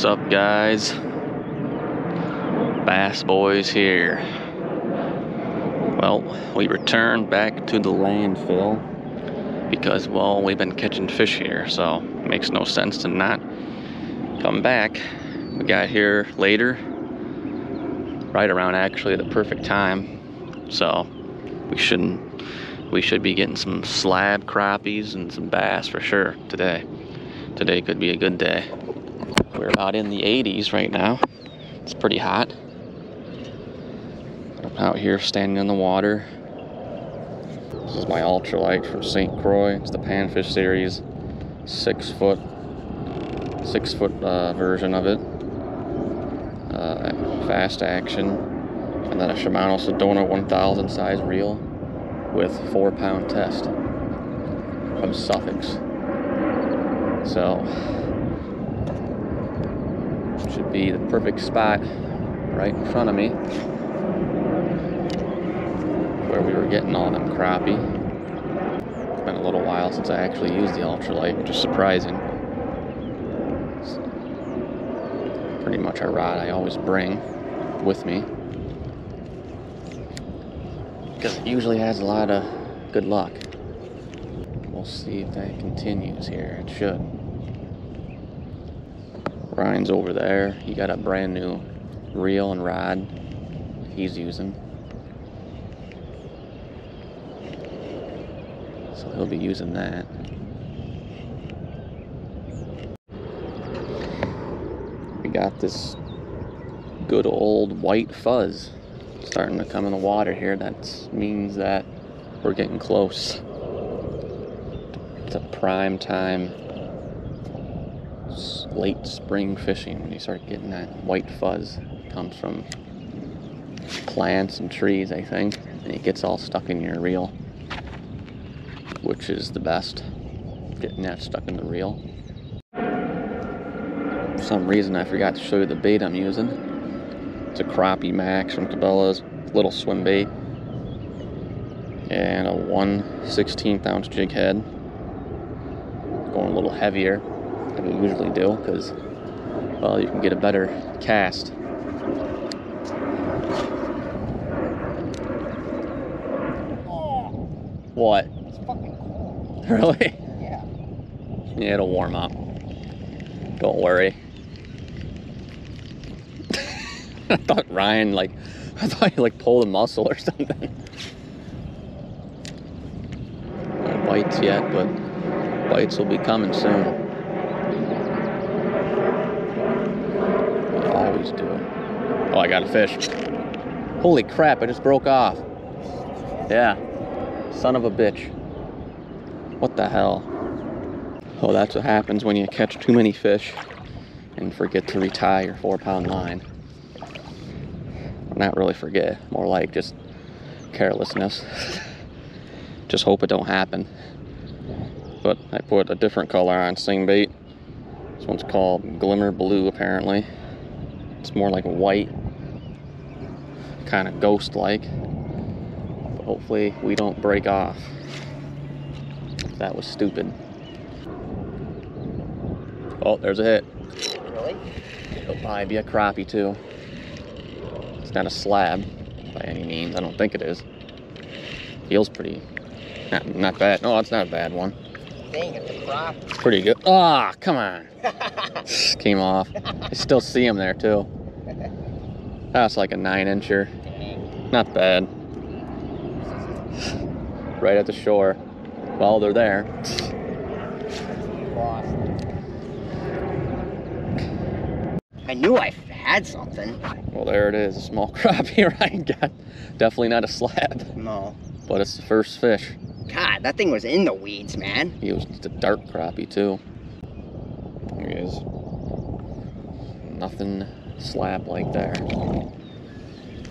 What's up, guys? Bass Boys here. Well, we returned back to the landfill because, well, we've been catching fish here, so it makes no sense to not come back. We got here later, right around actually the perfect time, so we should be getting some slab crappies and some bass for sure today. Today could be a good day. We're about in the 80s right now. It's pretty hot. I'm out here standing in the water. This is my ultralight from St. Croix. It's the Panfish series, 6 foot version of it. Fast action. And then a Shimano Sedona 1000 size reel with 4-pound test from Sufix. So, should be the perfect spot right in front of me where we were getting all them crappie. It's been a little while since I actually used the ultralight, which is surprising. It's pretty much a rod I always bring with me because it usually has a lot of good luck. We'll see if that continues here. It should. Brian's over there. He got a brand new reel and rod he's using. So he'll be using that. We got this good old white fuzz starting to come in the water here. That means that we're getting close. It's a prime time late spring fishing when you start getting that white fuzz. It comes from plants and trees, I think, and it gets all stuck in your reel, which is the best, getting that stuck in the reel. For some reason I forgot to show you the bait I'm using. It's a Crappie Max from Cabela's, little swim bait, and a 1/16 ounce jig head. Going a little heavier than we usually do because, well, you can get a better cast. Oh, what? It's fucking cold. Really? Yeah. Yeah, it'll warm up. Don't worry. I thought you like pulled a muscle or something. No bites yet, but bites will be coming soon. Do it. Oh, I got a fish. Holy crap, I just broke off. Yeah. Son of a bitch. What the hell? Oh, that's what happens when you catch too many fish and forget to retie your 4-pound line. Not really forget, more like just carelessness. Just hope it don't happen. But I put a different color on sling bait. This one's called Glimmer Blue, apparently. It's more like a white, kind of ghost-like, but hopefully we don't break off. That was stupid. Oh, there's a hit. Really? It'll probably be a crappie too. It's not a slab by any means. I don't think it is. Feels pretty, not bad. No, it's not a bad one. Dang, it's a crappie. It's pretty good. Ah, come on. Came off. I still see him there too. That's like a 9-incher. Not bad. Right at the shore. Well, they're there. I knew I had something. Well, there it is. A small crappie, right? God, definitely not a slab. No. But it's the first fish. God, that thing was in the weeds, man. He was the dark crappie too. There he is. Nothing slab like there.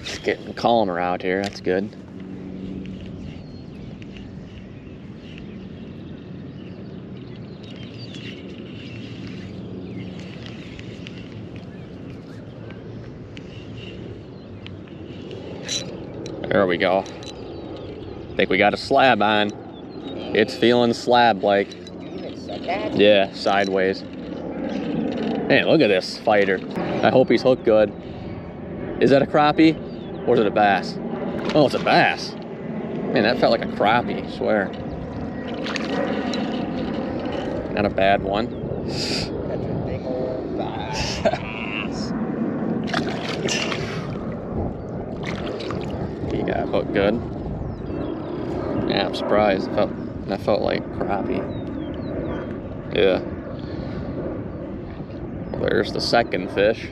It's getting calmer out here. That's good. There we go. I think we got a slab on. It's feeling slab like. Yeah, sideways. Man, look at this fighter. I hope he's hooked good. Is that a crappie or is it a bass? Oh, it's a bass. Man, that felt like a crappie, I swear. Not a bad one. That's a big old bass. He got hooked good. Yeah, I'm surprised. That felt like crappie. Yeah. Well, there's the second fish.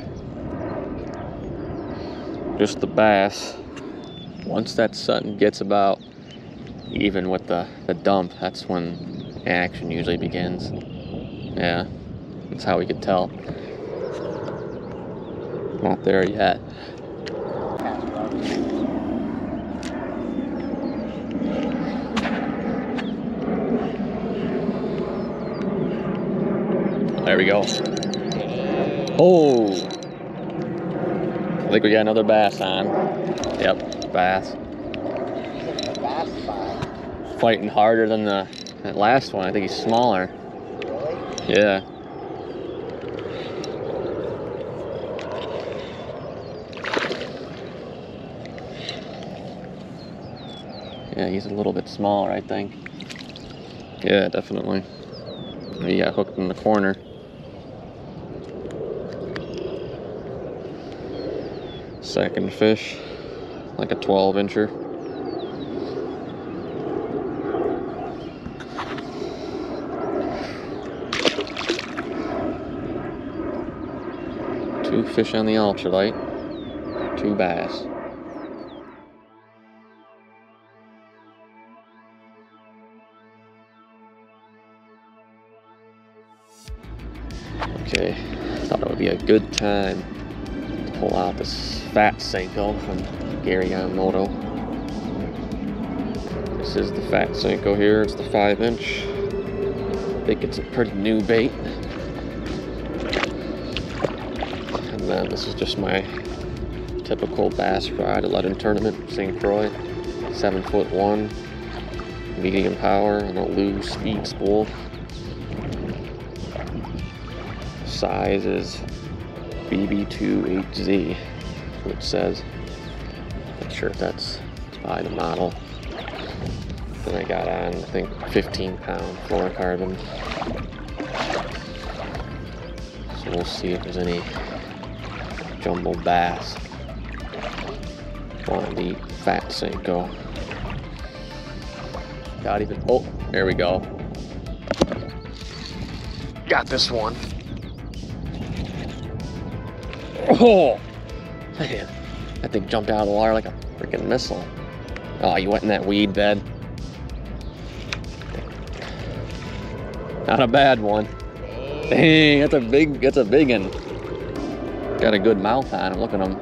Just the bass. Once that sun gets about even with the dump, that's when action usually begins. Yeah, that's how we could tell. Not there yet. There we go. Oh! I think we got another bass on. Yep, bass. Fighting harder than that last one. I think he's smaller. Really? Yeah. Yeah, he's a little bit smaller, I think. Yeah, definitely. He got hooked in the corner. Second fish, like a 12-incher. Two fish on the ultralight, two bass. Okay, I thought it would be a good time to pull out this fat Senko from Gary Yamamoto. This is the fat Senko here. It's the 5-inch. I think it's a pretty new bait. And then this is just my typical bass rod, 11 tournament, St. Croix, 7'1", medium power, and a loose speed spool. Size is BB28Z. Which says, not sure if that's by the model. Then I got on, I think, 15-pound fluorocarbon. So we'll see if there's any jumbo bass on the fat Senko. Not even, oh, there we go. Got this one. Oh! Man, that thing jumped out of the water like a freaking missile. Oh, you went in that weed bed. Not a bad one. Dang, that's a big one. Got a good mouth on him, look at him.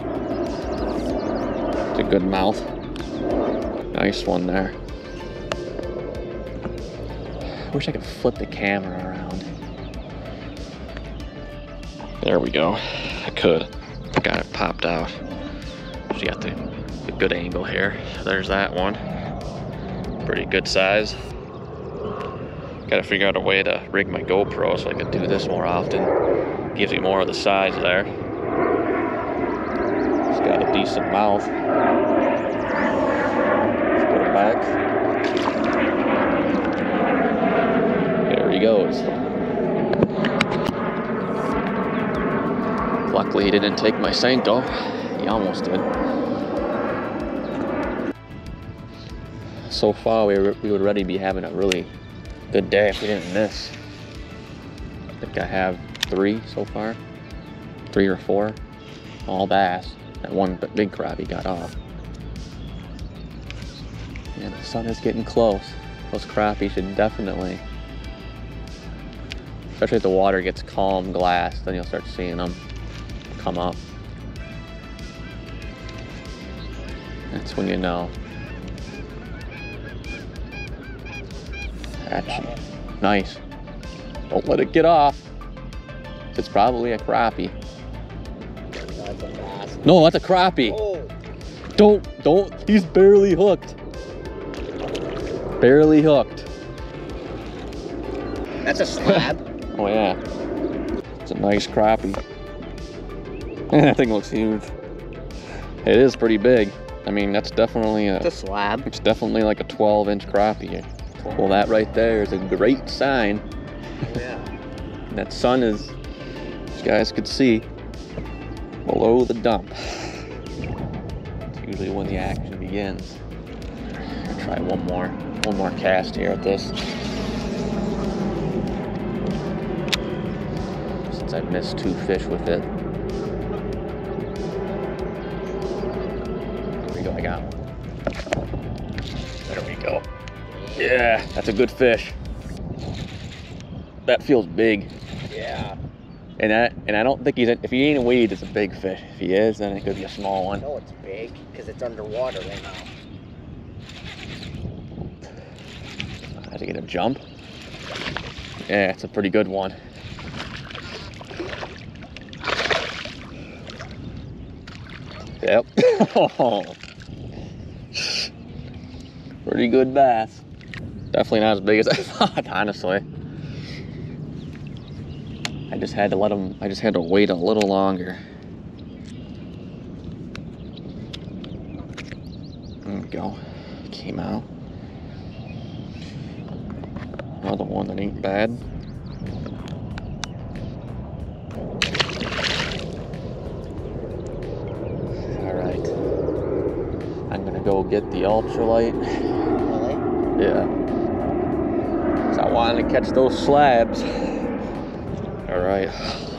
It's a good mouth. Nice one there. Wish I could flip the camera around. There we go, I could. Got it popped out. She got the good angle here. There's that one. Pretty good size. Gotta figure out a way to rig my GoPro so I can do this more often. Gives me more of the size there. It's got a decent mouth. Let's put it back. There he goes. Luckily, he didn't take my Senko. He almost did. So far, we would already be having a really good day if we didn't miss. I think I have 3 so far. 3 or 4. All bass. That one big crappie got off. And the sun is getting close. Those crappie should definitely... Especially if the water gets calm glass, then you'll start seeing them come up. That's when you know. Action. Nice. Don't let it get off. It's probably a crappie. No, that's a crappie. Don't. He's barely hooked. Barely hooked. That's a slab. Oh yeah. a nice crappie. That thing looks huge. It is pretty big. I mean, that's definitely a... It's a slab. It's definitely like a 12-inch crappie. Well, that right there is a great sign. Yeah. And that sun is, as you guys could see, below the dump. It's usually when the action begins. I'll try one more cast here at this. Since I missed two fish with it. There we go, I got one. There we go. Yeah, that's a good fish. That feels big. Yeah. And I don't think he's, if he ain't a weed, it's a big fish. If he is, then it could be a small one. No, it's big, because it's underwater right now. I had to get a jump. Yeah, it's a pretty good one. Yep. Pretty good bass. Definitely not as big as I thought, honestly. I just had to wait a little longer. There we go. Came out. Another one that ain't bad. Alright. I'm gonna go get the ultralight. Really? Yeah. Because I wanted to catch those slabs. Alright,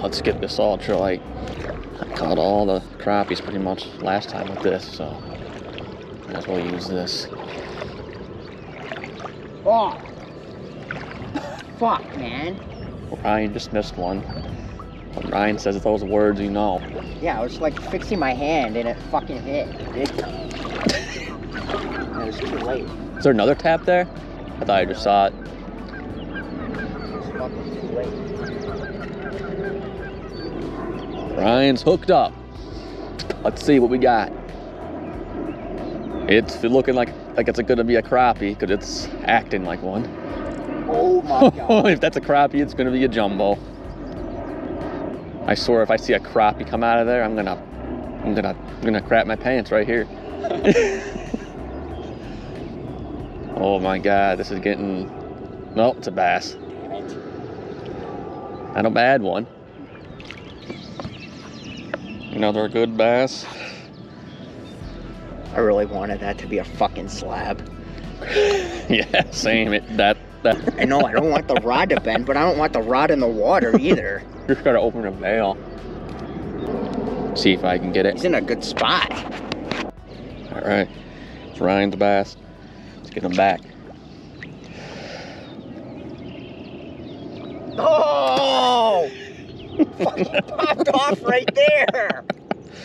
let's get this ultralight. I caught all the crappies pretty much last time with this, so might as well use this. Oh! Fuck, man. Ryan just missed one. When Ryan says those words, you know. Yeah, I was like fixing my hand and it fucking hit. It was too late. Is there another tap there? I thought I just saw it. It was fucking too late. Ryan's hooked up. Let's see what we got. It's looking like it's gonna be a crappie because it's acting like one. Oh my God. If that's a crappie, it's gonna be a jumbo. I swear, if I see a crappie come out of there, I'm gonna crap my pants right here. Oh my God, this is getting. Nope, it's a bass. Not a bad one. Another good bass. I really wanted that to be a fucking slab. Yeah, same. I know, I don't want the rod to bend, but I don't want the rod in the water either. Just gotta open a bail. See if I can get it. He's in a good spot. All right, it's Ryan's bass. Let's get him back. Oh! Fucking popped off right there.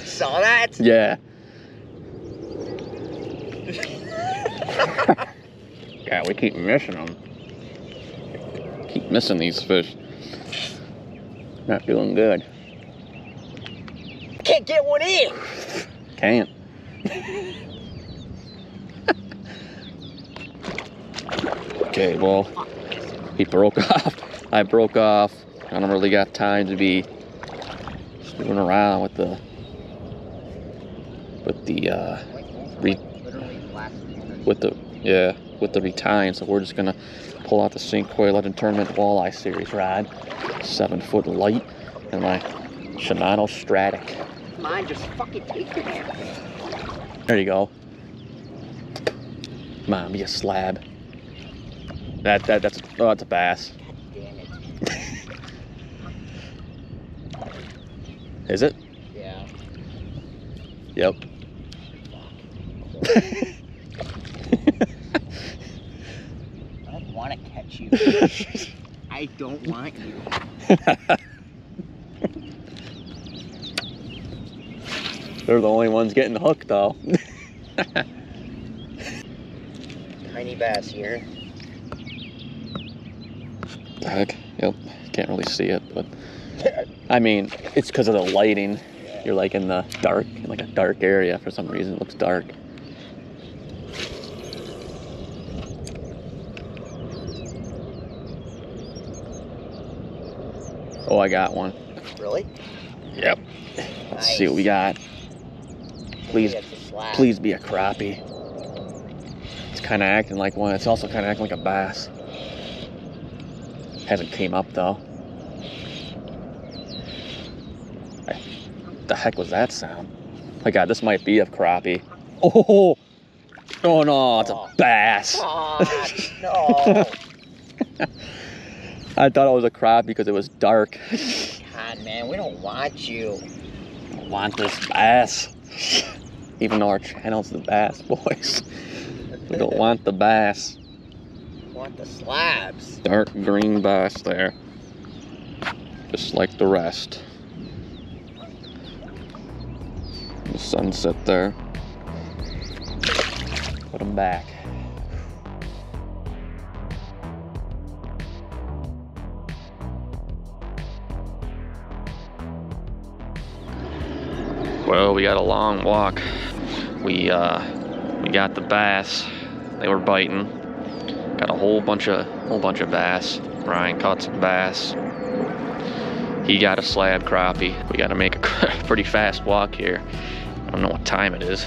Saw that? Yeah. Yeah, we keep missing them. Keep missing these fish. Not doing good. Can't get one in. Can't. Okay, well, he broke off. I broke off. I don't really got time to be screwing around with the retying. So we're just gonna pull out the St. Croix Legend Tournament Walleye Series rod, 7-foot light, and my Shimano Stratic. Come on, just fucking take your hand. There you go. Come on, be a slab. That's a bass. Is it? Yeah. Yep. I don't want to catch you. I don't want you. They're the only ones getting hooked, though. Tiny bass here. Heck, yep. Can't really see it, but... I mean, it's because of the lighting. You're like in the dark, in like a dark area for some reason. It looks dark. Oh, I got one. Really? Yep. Nice. Let's see what we got. Please be a crappie. It's kind of acting like one. It's also kind of acting like a bass. Hasn't came up though. The heck was that sound? My God, this might be a crappie. Oh, oh no, it's a bass. God, no. I thought it was a crappie because it was dark. God, man, we don't want you. I don't want this bass. Even though our channel's the bass, boys. We don't want the bass. We want the slabs. Dark green bass there. Just like the rest. The sunset there. Put them back. Well, we got a long walk. We got the bass. They were biting. Got a whole bunch of bass. Ryan caught some bass. He got a slab crappie. We got to make a pretty fast walk here. I don't know what time it is.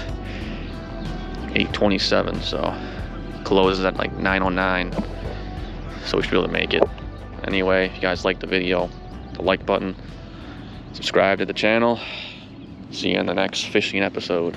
8:27, so closes at like 9:09. So we should be able to make it. Anyway, if you guys like the video, hit the like button, subscribe to the channel. See you in the next fishing episode.